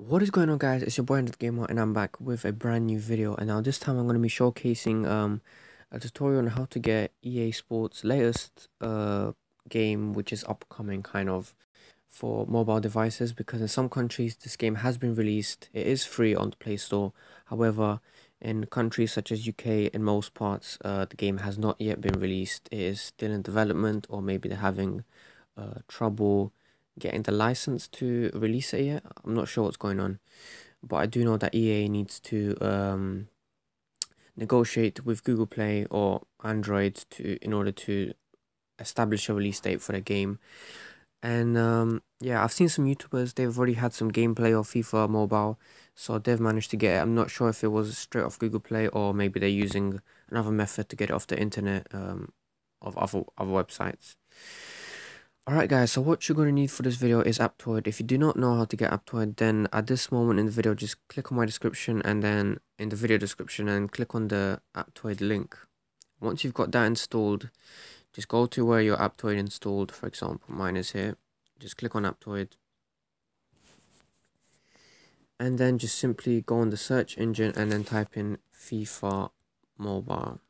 What is going on, guys? It's your boy Android Gamer, and I'm back with a brand new video. And now this time I'm going to be showcasing a tutorial on how to get EA Sports latest game, which is upcoming kind of for mobile devices, because in some countries this game has been released. It is free on the Play Store. However, in countries such as UK, in most parts the game has not yet been released. It is still in development, or maybe they're having trouble getting the license to release it yet. I'm not sure what's going on, but I do know that EA needs to negotiate with Google Play or Android in order to establish a release date for the game. And yeah, I've seen some YouTubers, they've already had some gameplay of FIFA Mobile, so they've managed to get it. I'm not sure if it was straight off Google Play, or maybe they're using another method to get it off the internet of other websites. Alright guys, so what you're going to need for this video is Aptoide. If you do not know how to get Aptoide, then at this moment in the video, just click on my description, and then in the video description, and click on the Aptoide link. Once you've got that installed, just go to where your Aptoide installed. For example, mine is here. Just click on Aptoide, and then just simply go on the search engine and then type in FIFA Mobile.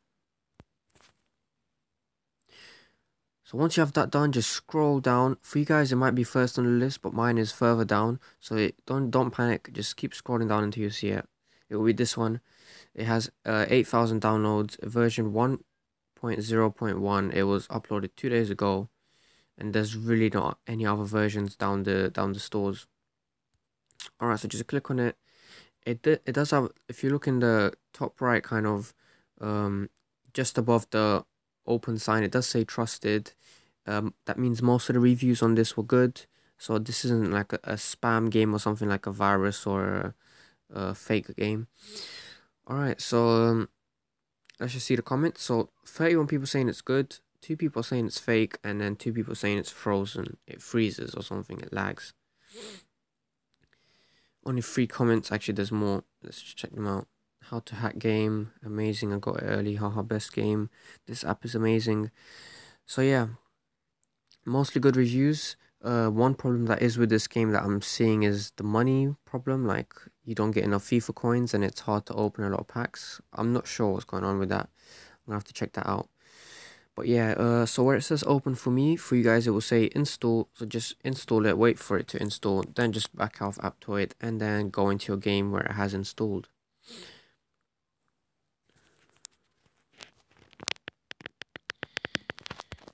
So once you have that done, just scroll down. For you guys, it might be first on the list, but mine is further down. So don't panic. Just keep scrolling down until you see it. It will be this one. It has 8,000 downloads, version 1.0.1. It was uploaded 2 days ago, and there's really not any other versions down the stores. All right, so just click on it. It does have. If you look in the top right, kind of, just above the open sign, it does say trusted. That means most of the reviews on this were good, so this isn't like a spam game or something like a virus or a fake game. Alright, so let's just see the comments. So 31 people saying it's good, 2 people saying it's fake, and then 2 people saying it's frozen, it freezes or something, it lags. Only 3 comments. Actually, there's more. Let's just check them out. How to hack game, amazing, I got it early, haha, best game, this app is amazing. So yeah, mostly good reviews. One problem that is with this game that I'm seeing is the money problem. Like, you don't get enough FIFA coins and it's hard to open a lot of packs. I'm not sure what's going on with that. I'm gonna have to check that out. But yeah, so where it says open for me, for you guys it will say install. So just install it, wait for it to install, then just back off Aptoide and then go into your game where it has installed.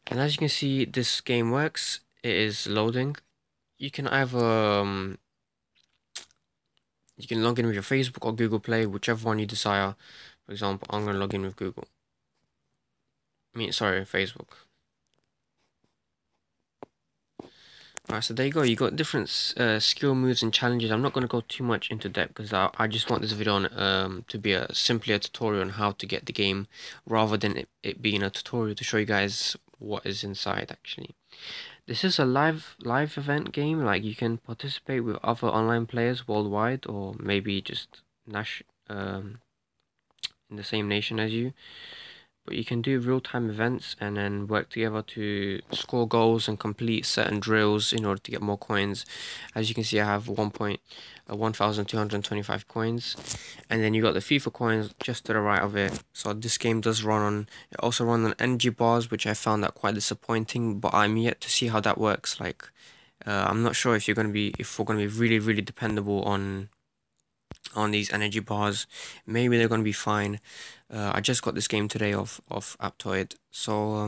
And as you can see, this game works. It is loading. You can either you can log in with your Facebook or Google Play, whichever one you desire. For example, I'm gonna log in with Google. Facebook. Alright, so there you go. You got different skill moves and challenges. I'm not gonna go too much into depth because I just want this video on, to be simply a tutorial on how to get the game, rather than it being a tutorial to show you guys what is inside. Actually, this is a live event game. Like, you can participate with other online players worldwide, or maybe just in the same nation as you, but you can do real-time events and then work together to score goals and complete certain drills in order to get more coins. As you can see, I have 1,225 coins, and then you got the FIFA coins just to the right of it. So this game does run on, it also runs on energy bars, which I found that quite disappointing, but I'm yet to see how that works. Like, I'm not sure if we're gonna be really dependable on these energy bars. Maybe they're gonna be fine. I just got this game today off Aptoide, so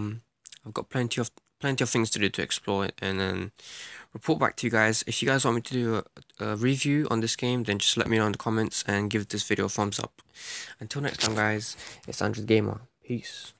I've got plenty of things to do to explore it, and then report back to you guys. If you guys want me to do a review on this game, then just let me know in the comments and give this video a thumbs up. Until next time guys, it's Android Gamer. Peace.